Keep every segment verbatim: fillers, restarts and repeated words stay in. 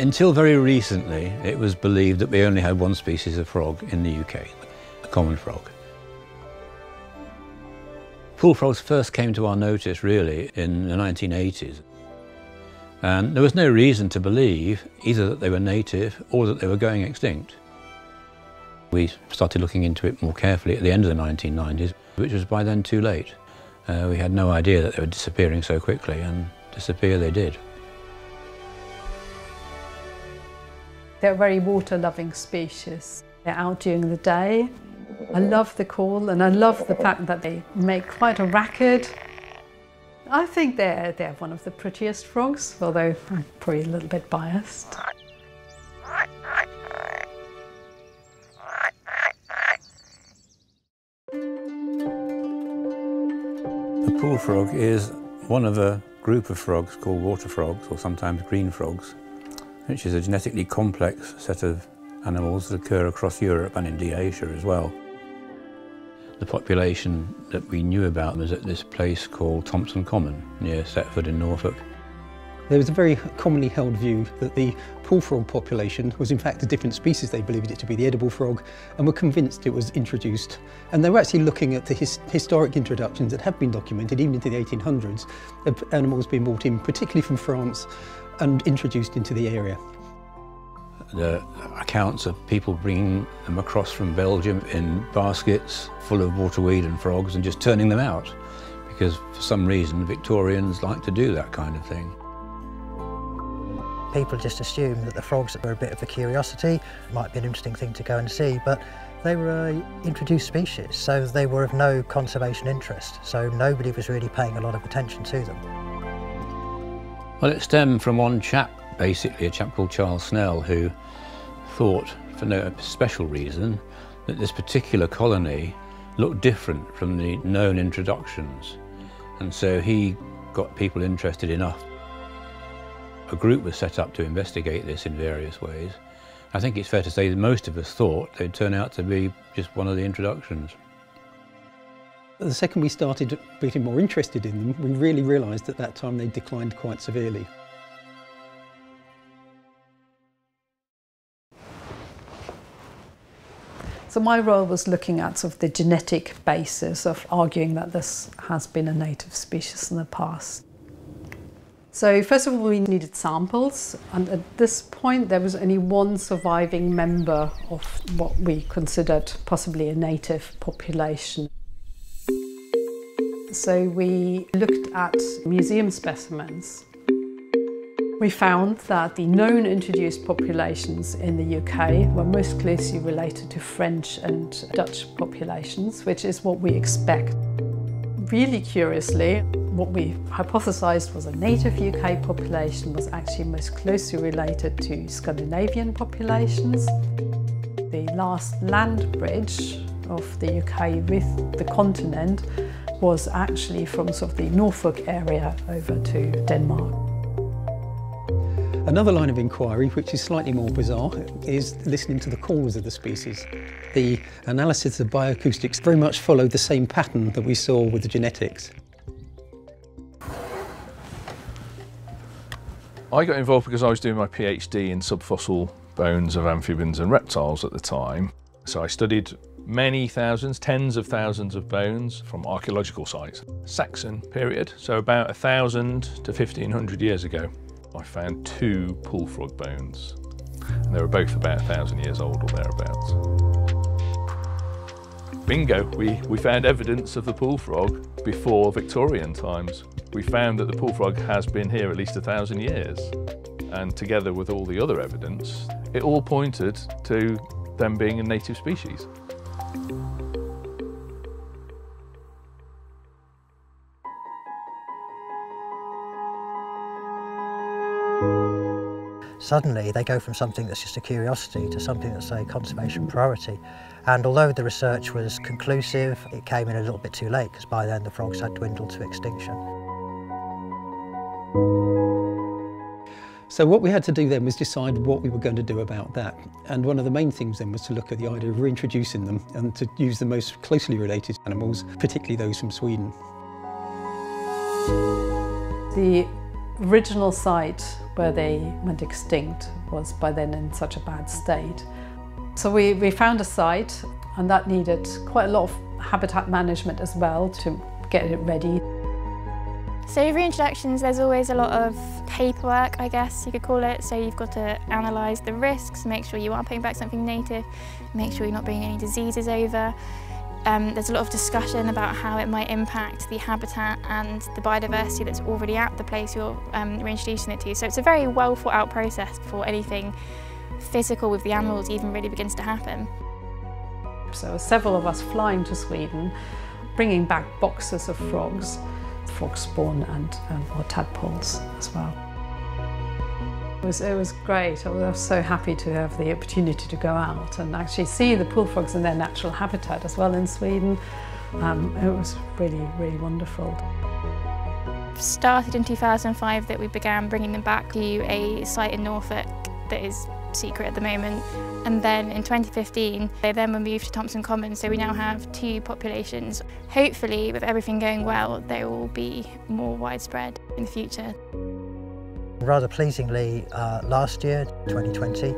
Until very recently, it was believed that we only had one species of frog in the U K, the common frog. Pool frogs first came to our notice, really, in the nineteen eighties. And there was no reason to believe either that they were native or that they were going extinct. We started looking into it more carefully at the end of the nineteen nineties, which was by then too late. Uh, we had no idea that they were disappearing so quickly, and disappear they did. They're a very water-loving species. They're out during the day. I love the call, and I love the fact that they make quite a racket. I think they're, they're one of the prettiest frogs, although I'm probably a little bit biased. The pool frog is one of a group of frogs called water frogs, or sometimes green frogs, which is a genetically complex set of animals that occur across Europe and indeed Asia as well. The population that we knew about was at this place called Thompson Common, near Setford in Norfolk. There was a very commonly held view that the pool frog population was in fact a different species. They believed it to be the edible frog and were convinced it was introduced. And they were actually looking at the his historic introductions that have been documented even into the eighteen hundreds, of animals being brought in particularly from France and introduced into the area. The accounts of people bringing them across from Belgium in baskets full of waterweed and frogs and just turning them out, because for some reason Victorians like to do that kind of thing. People just assumed that the frogs were a bit of a curiosity, might be an interesting thing to go and see, but they were an introduced species, so they were of no conservation interest, so nobody was really paying a lot of attention to them. Well, it stemmed from one chap, basically, a chap called Charles Snell, who thought, for no special reason, that this particular colony looked different from the known introductions. And so he got people interested enough. A group was set up to investigate this in various ways. I think it's fair to say that most of us thought they'd turn out to be just one of the introductions. The second we started getting more interested in them, we really realised at that time they declined quite severely. So my role was looking at sort of the genetic basis of arguing that this has been a native species in the past. So first of all, we needed samples, and at this point there was only one surviving member of what we considered possibly a native population. So we looked at museum specimens. We found that the known introduced populations in the U K were most closely related to French and Dutch populations, which is what we expect. Really curiously, what we hypothesised was a native U K population was actually most closely related to Scandinavian populations. The last land bridge of the U K with the continent was actually from sort of the Norfolk area over to Denmark. Another line of inquiry, which is slightly more bizarre, is listening to the calls of the species. The analysis of bioacoustics very much followed the same pattern that we saw with the genetics. I got involved because I was doing my PhD in subfossil bones of amphibians and reptiles at the time. So I studied many thousands, tens of thousands of bones from archaeological sites. Saxon period, so about one thousand to fifteen hundred years ago. I found two pool frog bones, and they were both about a thousand years old or thereabouts. Bingo, we, we found evidence of the pool frog before Victorian times. We found that the pool frog has been here at least a thousand years, and together with all the other evidence, it all pointed to them being a native species. Suddenly they go from something that's just a curiosity to something that's a conservation priority. And although the research was conclusive, it came in a little bit too late, because by then the frogs had dwindled to extinction. So what we had to do then was decide what we were going to do about that. And one of the main things then was to look at the idea of reintroducing them and to use the most closely related animals, particularly those from Sweden. The original site where they went extinct was by then in such a bad state. So we, we found a site, and that needed quite a lot of habitat management as well to get it ready. So reintroductions, there's always a lot of paperwork, I guess you could call it. So you've got to analyse the risks, make sure you are putting back something native, make sure you're not bringing any diseases over. Um, there's a lot of discussion about how it might impact the habitat and the biodiversity that's already at the place you're um, reintroducing it to. So it's a very well thought out process before anything physical with the animals even really begins to happen. So several of us flying to Sweden, bringing back boxes of frogs. Frog spawn and, and or tadpoles as well. It was, it was great. I was so happy to have the opportunity to go out and actually see the pool frogs in their natural habitat as well in Sweden. Um, it was really, really wonderful. It started in two thousand five that we began bringing them back to a site in Norfolk that is secret at the moment. And then in twenty fifteen, they then were moved to Thompson Commons, so we now have two populations. Hopefully, with everything going well, they will be more widespread in the future. Rather pleasingly, uh, last year, twenty twenty,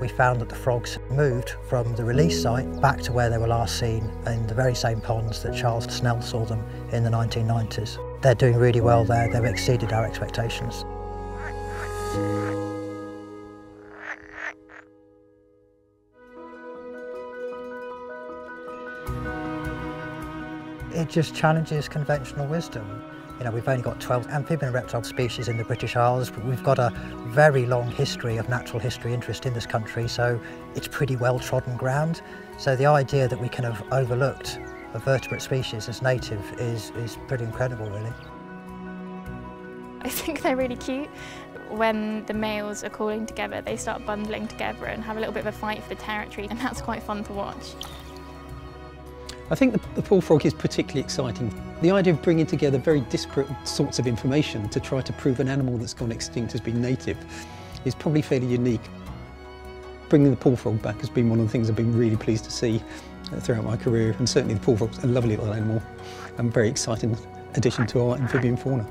we found that the frogs moved from the release site back to where they were last seen in the very same ponds that Charles Snell saw them in the nineteen nineties. They're doing really well there, they've exceeded our expectations. It just challenges conventional wisdom. You know, we've only got twelve amphibian reptile species in the British Isles, but we've got a very long history of natural history interest in this country, so it's pretty well trodden ground. So the idea that we can have overlooked a vertebrate species as native is, is pretty incredible, really. I think they're really cute. When the males are calling together, they start bundling together and have a little bit of a fight for the territory, and that's quite fun to watch. I think the, the pool frog is particularly exciting. The idea of bringing together very disparate sorts of information to try to prove an animal that's gone extinct has been native is probably fairly unique. Bringing the pool frog back has been one of the things I've been really pleased to see throughout my career, and certainly the pool frog's a lovely little animal and very exciting addition to our amphibian fauna.